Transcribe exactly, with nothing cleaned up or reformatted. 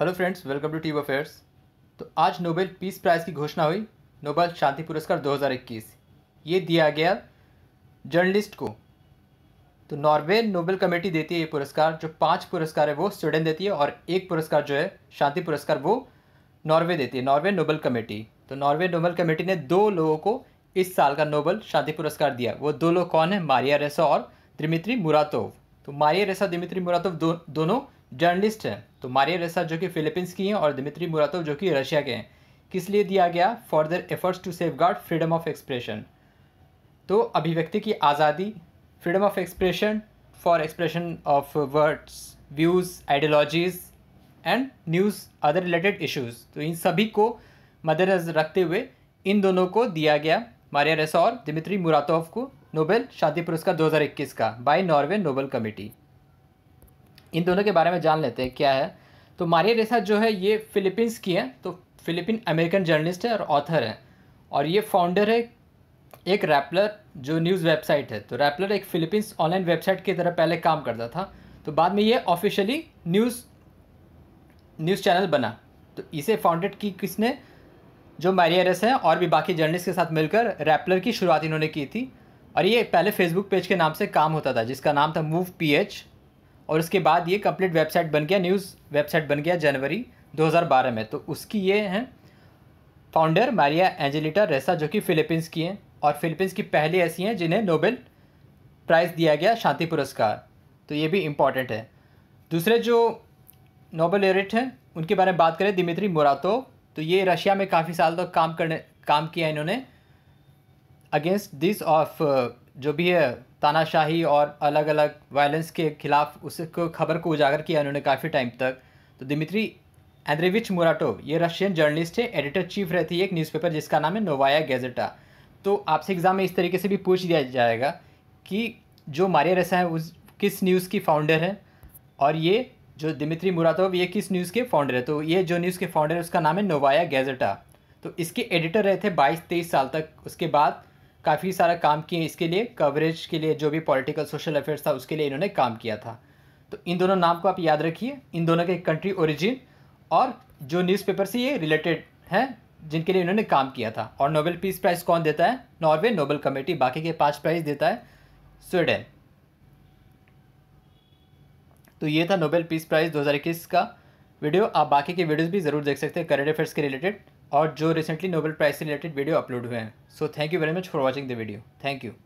Hello friends, welcome to tube affairs. तो आज Nobel peace prize की घोषणा हुई। नोबेल शांति पुरस्कार दो हज़ार इक्कीस ये दिया गया जर्नलिस्ट को। तो नॉर्वे नोबेल कमेटी देती है ये पुरस्कार। जो पांच पुरस्कार है वो स्वीडन देती है और एक पुरस्कार जो है शांति पुरस्कार वो नॉर्वे देती है, नॉर्वे नोबेल कमेटी। तो नॉर्वे नोबेल कमेटी ने दो लोगों को इस साल का नोबेल शांति पुरस्कार दिया। वो दो लोग कौन है? मारिया रेसा और दिमित्री मुरातोव। तो मारिया रेसा, दिमित्री मुरातोव दो, दोनों जर्नलिस्ट हैं। तो मारिया रेसा जो कि फिलीपींस की हैं और दिमित्री मुरातोव जो कि रशिया के हैं। किस लिए दिया गया? For their efforts to safeguard freedom of expression. तो अभिव्यक्ति की आज़ादी, freedom of expression, for expression of words, views, ideologies and news other related issues. तो इन सभी को मद्देनजर रखते हुए इन दोनों को दिया गया, मारिया रेसा और दिमित्री मुरातोव को, नोबेल शांति पुरस्कार दो हज़ार इक्कीस का बाय नॉर्वे नोबेल कमेटी। इन दोनों के बारे में जान लेते हैं क्या है। तो मारिया रेसा जो है ये फिलीपींस की हैं। तो फिलीपीन अमेरिकन जर्नलिस्ट है और ऑथर है, और ये फाउंडर है एक रैपलर जो न्यूज़ वेबसाइट है। तो रैपलर एक फिलीपींस ऑनलाइन वेबसाइट की तरह पहले काम करता था, तो बाद में ये ऑफिशियली न्यूज़ न्यूज़ चैनल बना। तो इसे फाउंडेड की किसने? जो मारिया रेसा है और भी बाकी जर्नलिस्ट के साथ मिलकर रैपलर की शुरुआत इन्होंने की थी। और ये पहले फेसबुक पेज के नाम से काम होता था जिसका नाम था मूव पी एच, और उसके बाद ये कंप्लीट वेबसाइट बन गया, न्यूज़ वेबसाइट बन गया जनवरी दो हज़ार बारह में। तो उसकी ये हैं फाउंडर मारिया एंजेलिटा रेसा जो कि फ़िलीपींस की हैं, और फ़िलीपींस की पहली ऐसी हैं जिन्हें नोबेल प्राइज़ दिया गया शांति पुरस्कार। तो ये भी इम्पॉर्टेंट है। दूसरे जो नोबेल लॉरेट हैं उनके बारे में बात करें, दिमित्री मुरातोव। तो ये रशिया में काफ़ी साल तक काम करने काम किया इन्होंने अगेंस्ट दिस ऑफ जो भी है तानाशाही और अलग अलग वायलेंस के खिलाफ, उसको खबर को उजागर किया इन्होंने काफ़ी टाइम तक। तो दिमित्री एंड्रेविच मुराटोव ये रशियन जर्नलिस्ट है, एडिटर चीफ रहती है एक न्यूज़पेपर जिसका नाम है नोवाया गैजेटा। तो आपसे एग्ज़ाम में इस तरीके से भी पूछ दिया जाएगा कि जो मारिया रेसा है उस किस न्यूज़ की फाउंडर है, और ये जो दिमित्री मुरातोव ये किस न्यूज़ के फाउंडर है। तो ये जो न्यूज़ के फाउंडर है उसका नाम है नोवाया गैजेटा। तो इसके एडिटर रहे थे बाईस तेईस साल तक। उसके बाद काफ़ी सारा काम किए इसके लिए, कवरेज के लिए, जो भी पॉलिटिकल सोशल अफेयर्स था उसके लिए इन्होंने काम किया था। तो इन दोनों नाम को आप याद रखिए, इन दोनों के कंट्री ओरिजिन और जो न्यूज़पेपर से ये रिलेटेड हैं जिनके लिए इन्होंने काम किया था। और नोबेल पीस प्राइज़ कौन देता है? Norway Nobel committee. बाकी के पाँच प्राइज़ देता है स्वीडन। तो ये था नोबेल पीस प्राइज़ दो हज़ार इक्कीस का वीडियो। आप बाकी के वीडियोज़ भी ज़रूर देख सकते हैं करंट अफेयर्स के रिलेटेड, और जो रिसेंटली नोबेल प्राइज़ से रिलेटेड वीडियो अपलोड हुए हैं। So thank you very much for watching the video. Thank you.